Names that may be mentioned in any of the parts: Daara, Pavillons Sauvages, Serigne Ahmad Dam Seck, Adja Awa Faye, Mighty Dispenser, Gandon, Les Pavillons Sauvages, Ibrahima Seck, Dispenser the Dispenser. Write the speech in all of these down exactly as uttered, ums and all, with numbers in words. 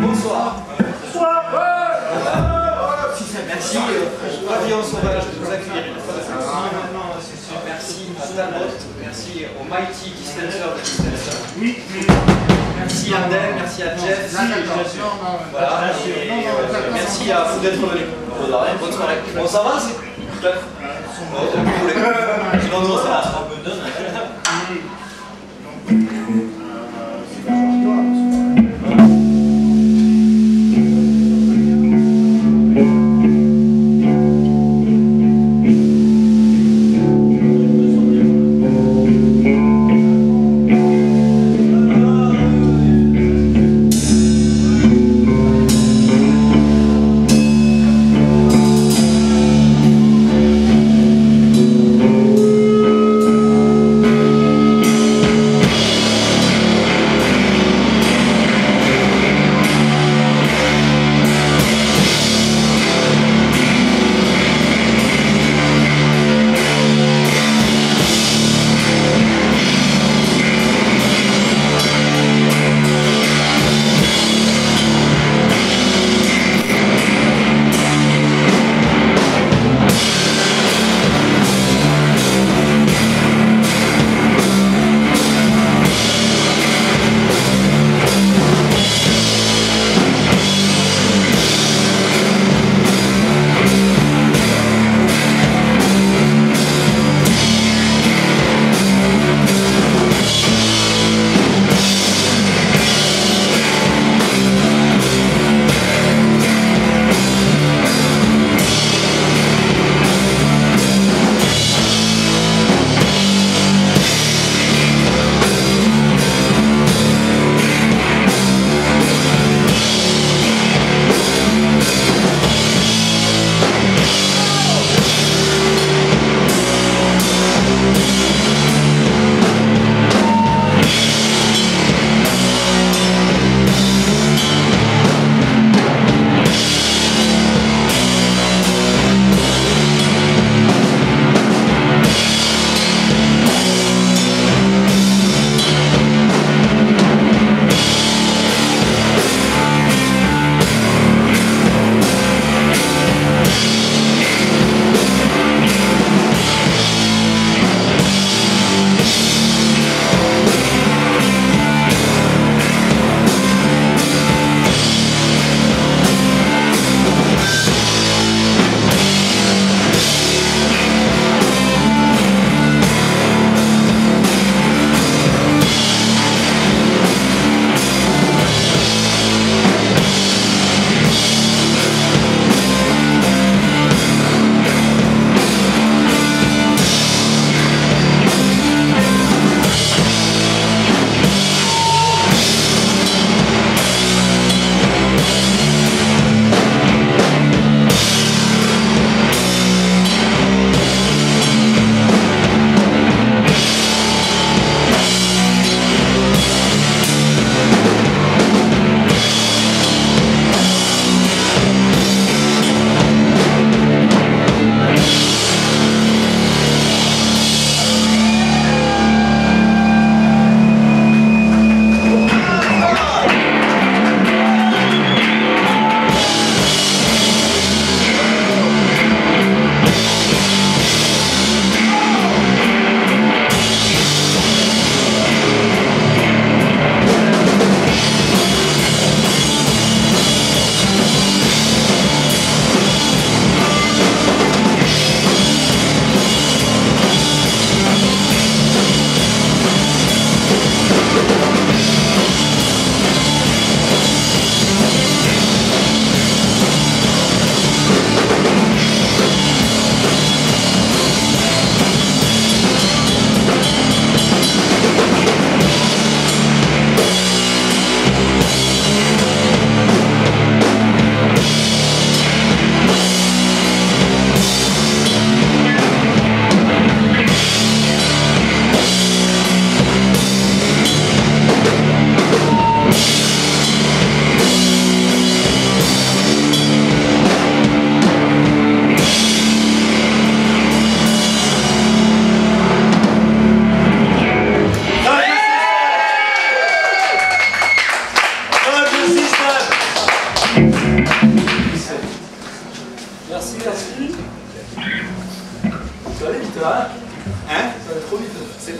Bonsoir. Bonsoir. Merci, Pavillons Sauvages de nous accueillir une fois de plus. Maintenant, c'est sûr. Merci à Thanos, merci au Mighty Dispenser de Dispenser. Oui. Merci à Dem, merci à Jeff. Voilà. Merci à vous d'être venus. Bonne soirée. Bon, ça va, c'est tout à fait. Bon, ça va. Thank you.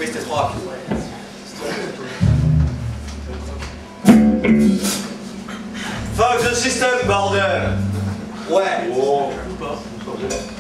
least it's popular. Fuck the système, bordel. Ouais. Wow. We'll be right back.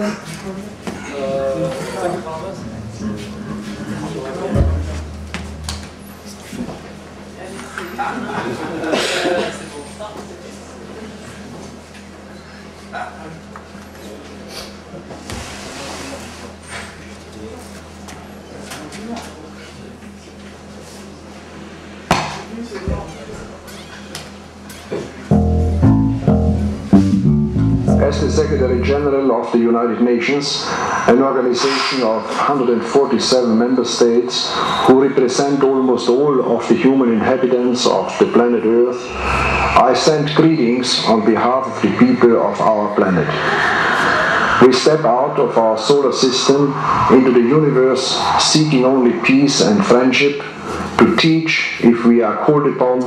As the Secretary General of the United Nations, an organization of one hundred forty-seven member states who represent almost all of the human inhabitants of the planet Earth, I send greetings on behalf of the people of our planet. We step out of our solar system into the universe seeking only peace and friendship, to teach if we are called upon,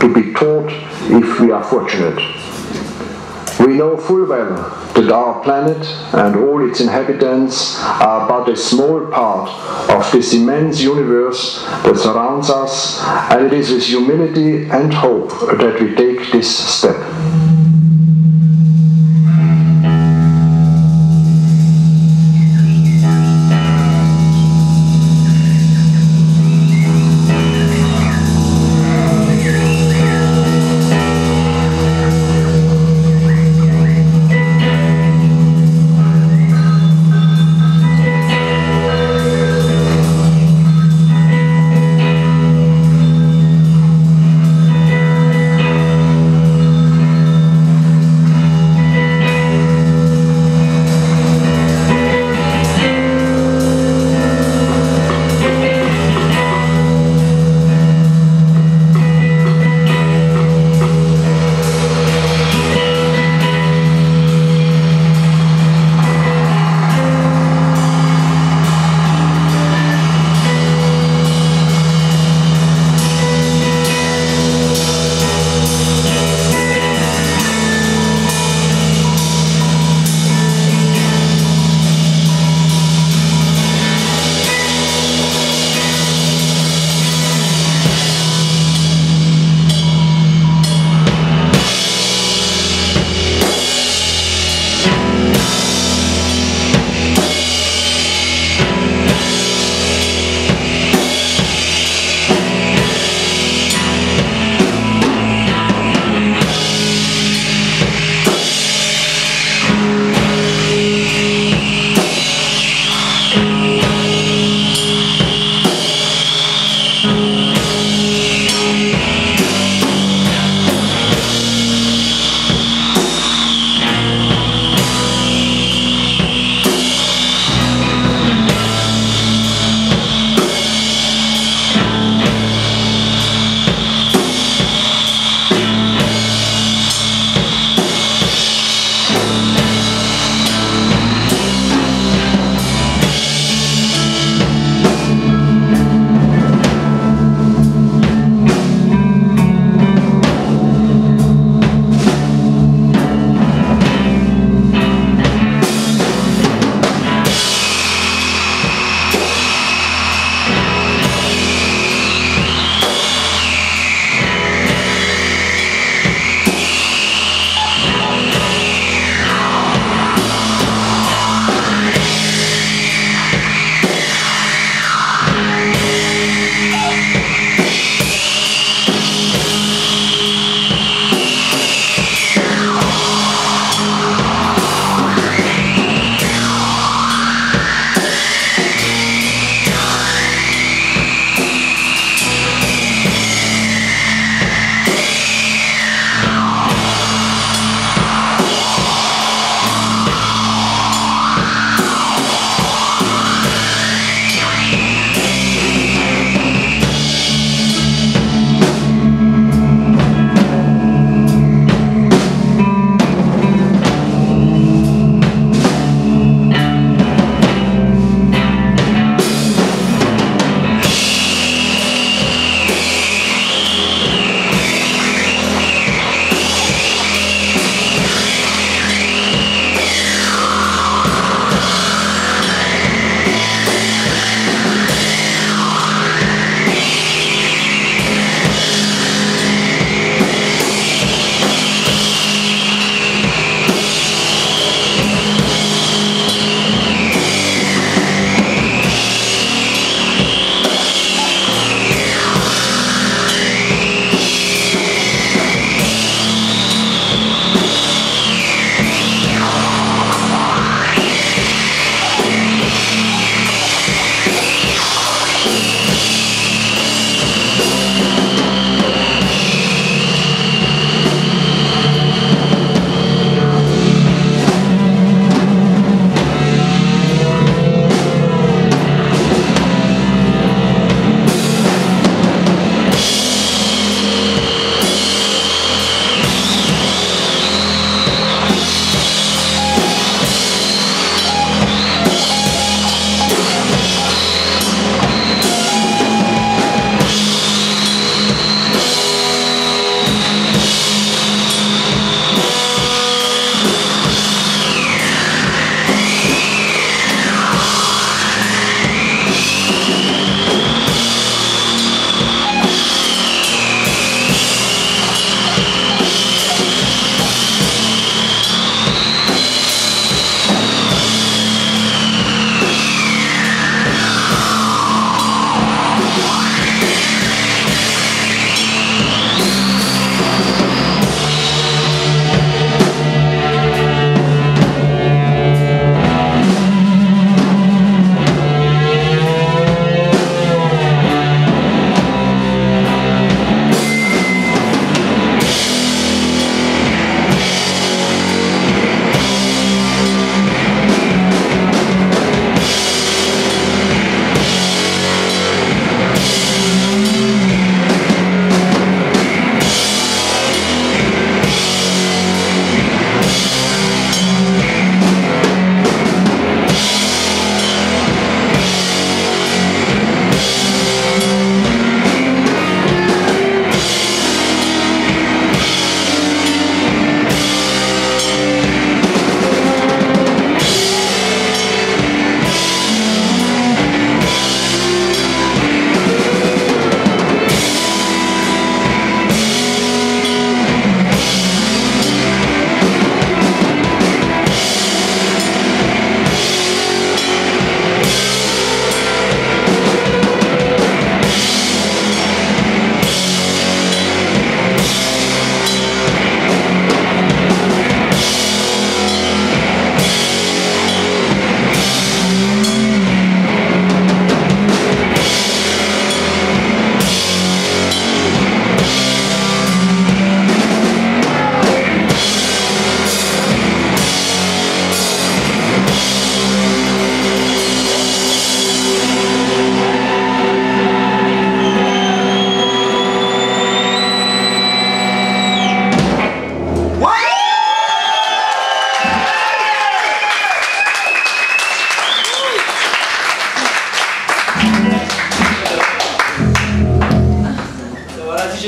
to be taught if we are fortunate. We know full well that our planet and all its inhabitants are but a small part of this immense universe that surrounds us, and it is with humility and hope that we take this step.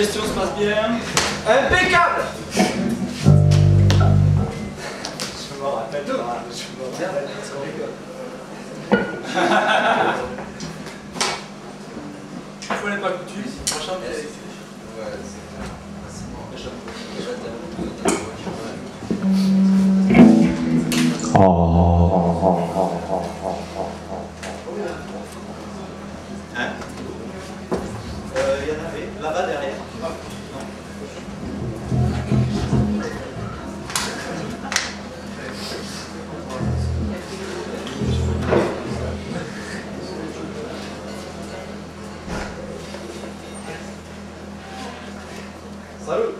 digestion se passe bien. Impeccable. Je me rappelle de moi. Je me rappelle de moi. Il faut les pas coutumes, c'est prochain. Ouais, c'est bon. Oh. Là-bas derrière. Ah. Salut.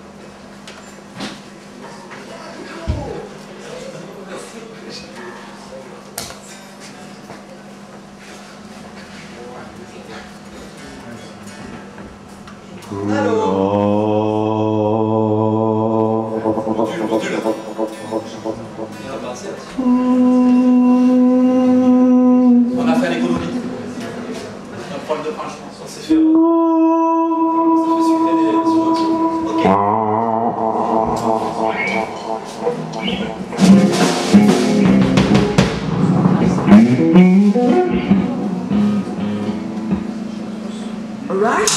On a fait un économie. Un problème de pain, je pense. On s'est fait. On s'est fait suivre des solutions. Ok. All right.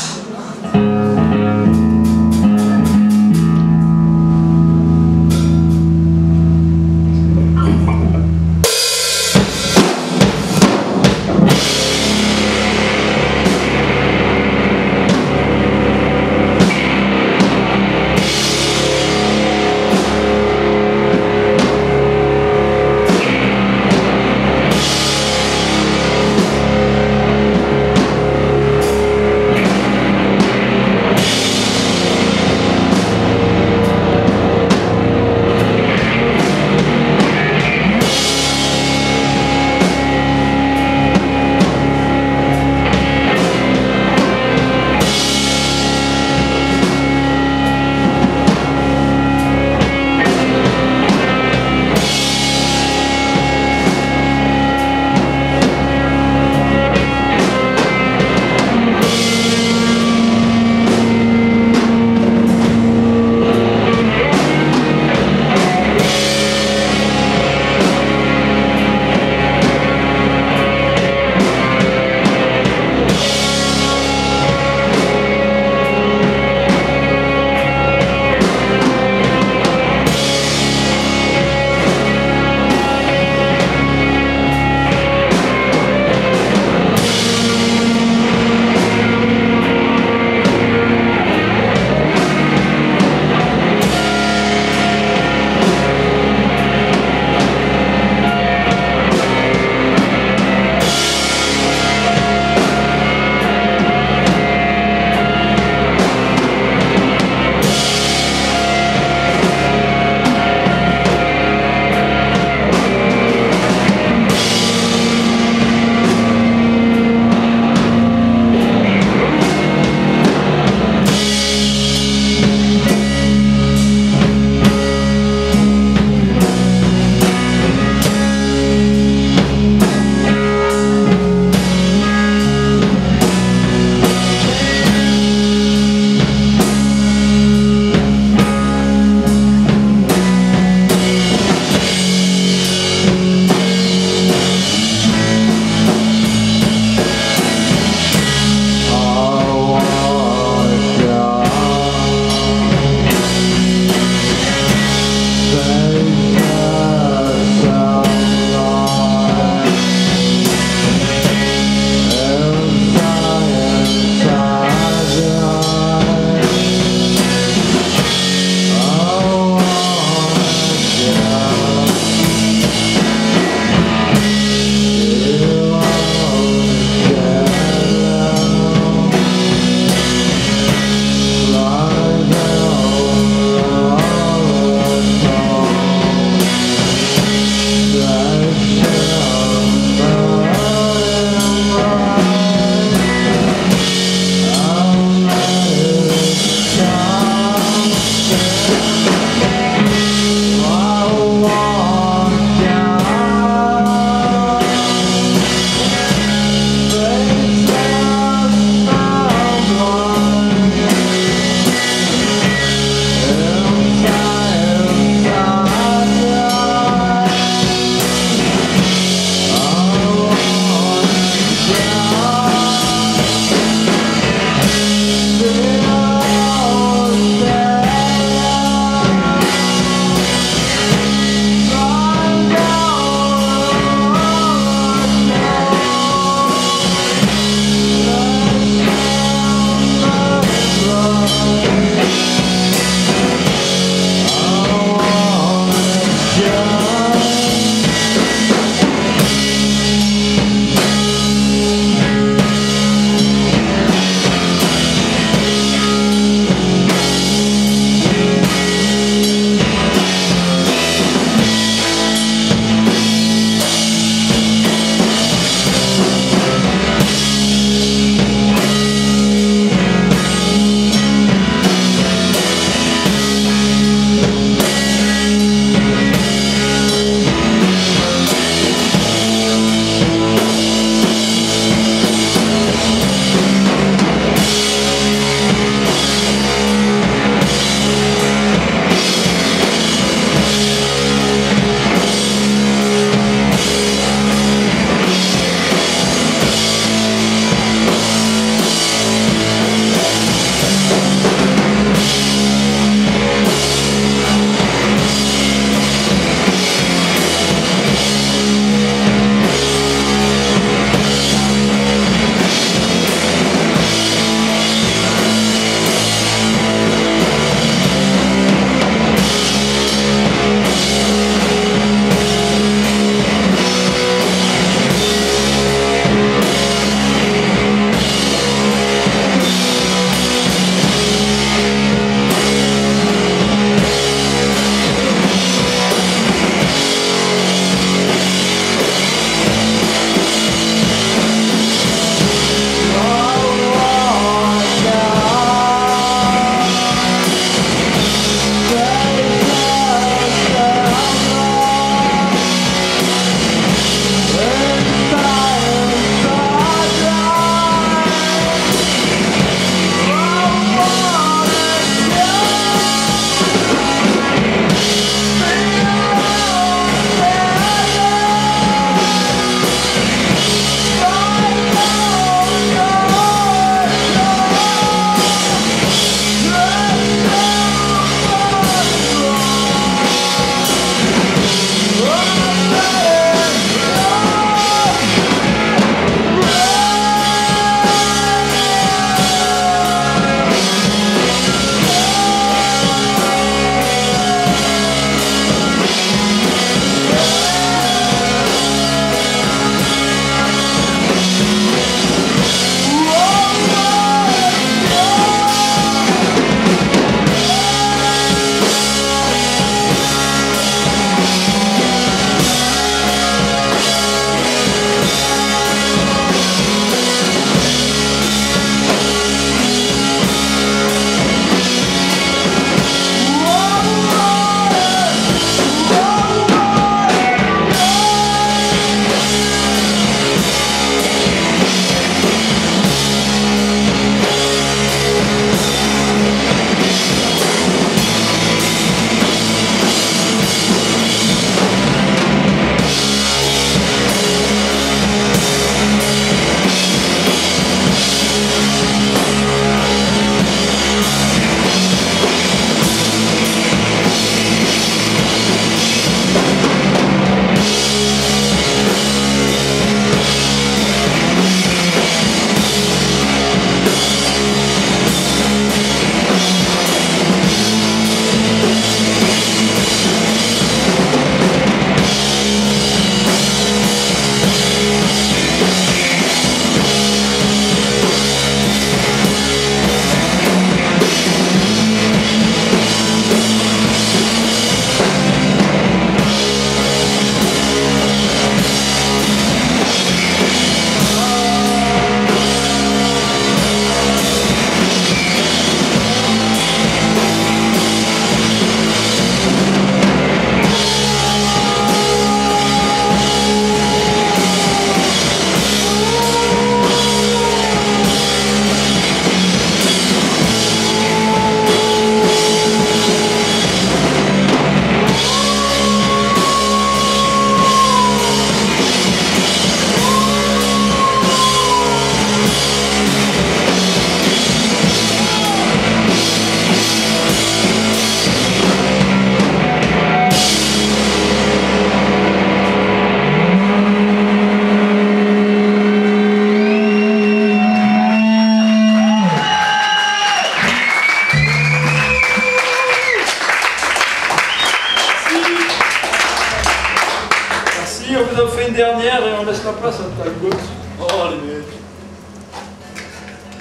dernière et on laisse la place à ta goutte. Oh les mecs.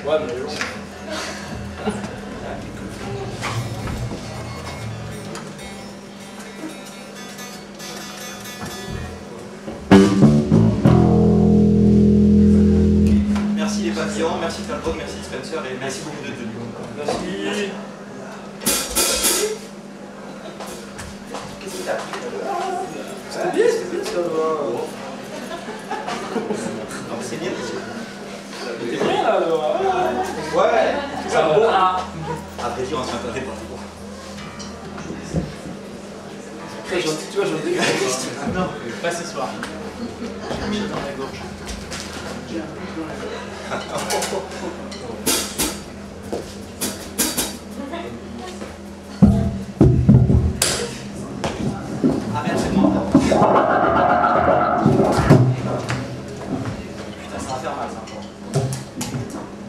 Ouais mais bon. Merci les papillons, merci Pavillons, merci Dispenser et merci beaucoup de tenue. Merci. Merci. Qu'est-ce que t'as pris là? C'est bien, c'est bien, ça va. Non, c'est bien dit. C'est bien là, alors. Ouais, ça va. Après, on se met à dépendre. Très gentil, tu vois, j'en ai pas. Non, pas ce soir. J'ai mis dans la gorge. J'ai un truc dans la gorge.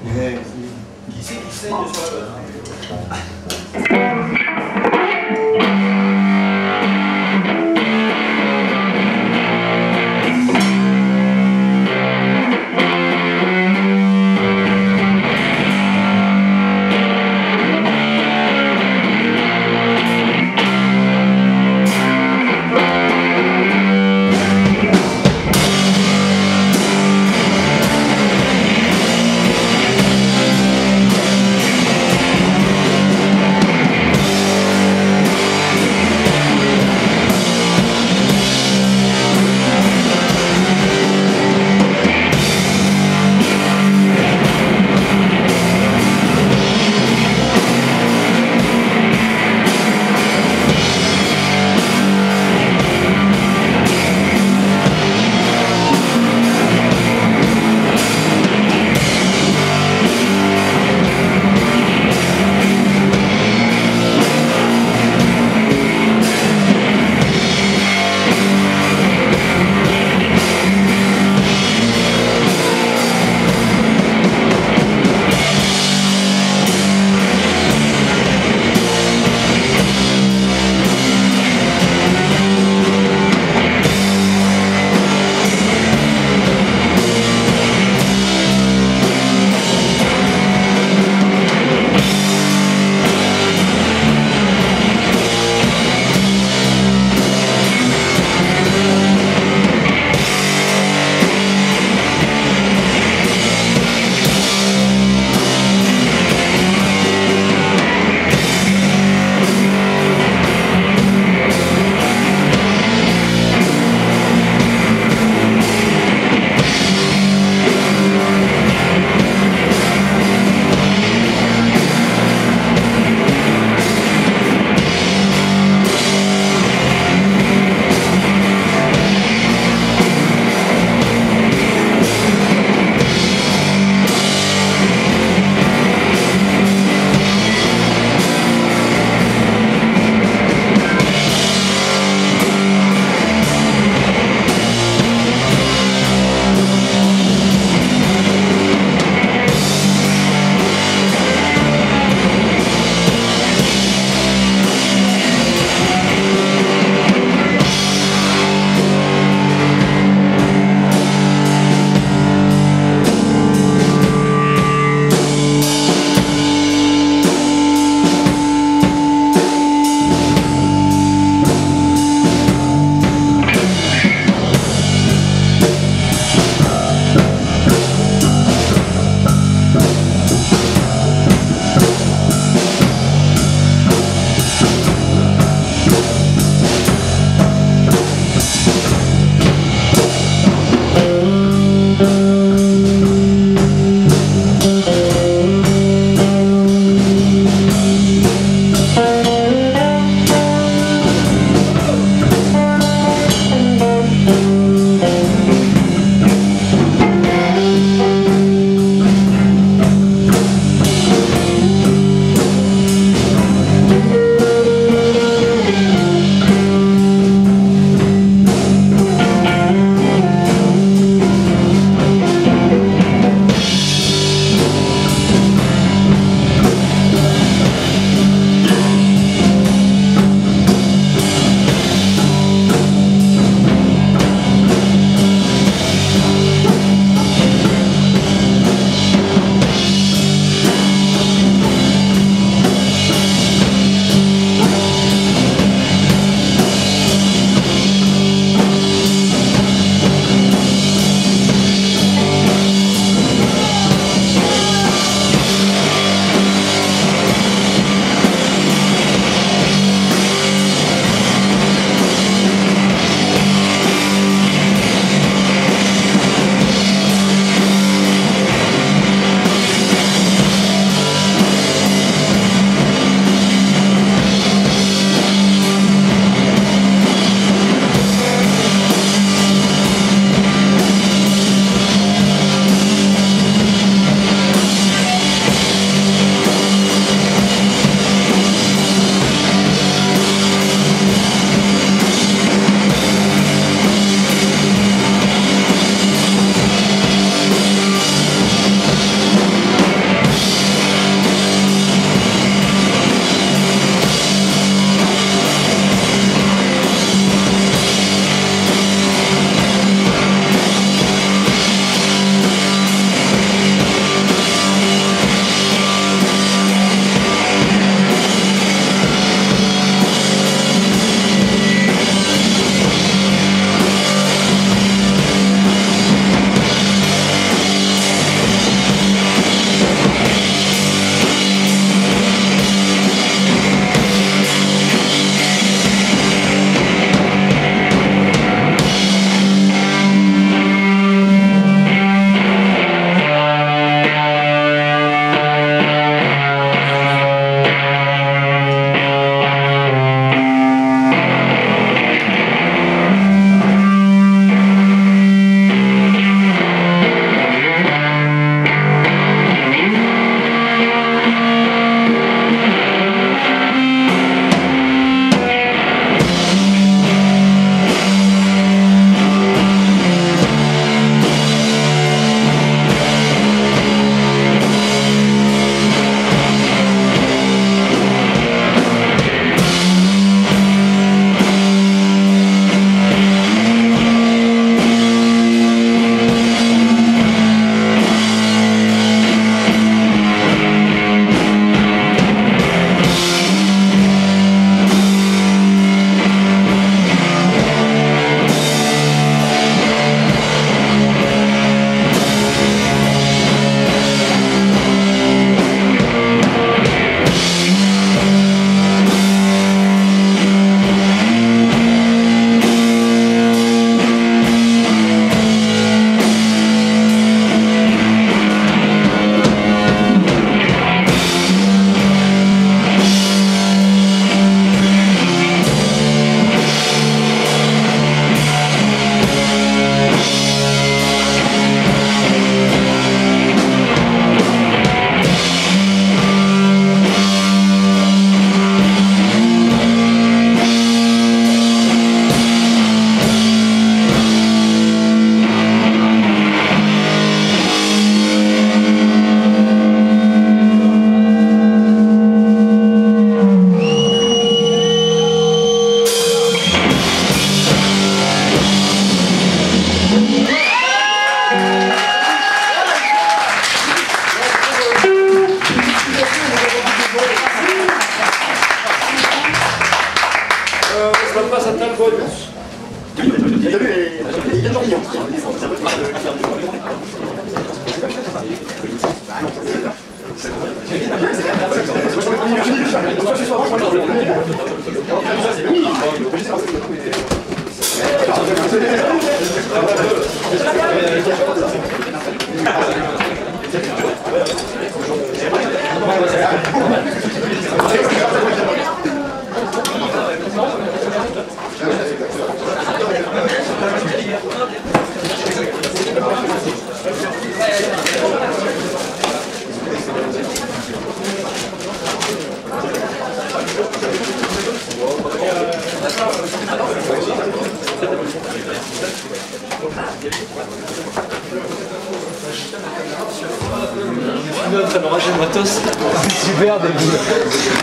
Thank you.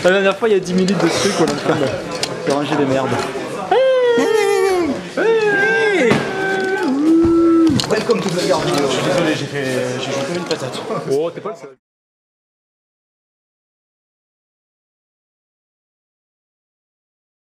La dernière fois, il y a dix minutes de trucs où on est en train de ranger des merdes. Welcome to the garden. Je suis désolé, j'ai fait... j'ai joué comme une patate. Oh, t'es pas le seul.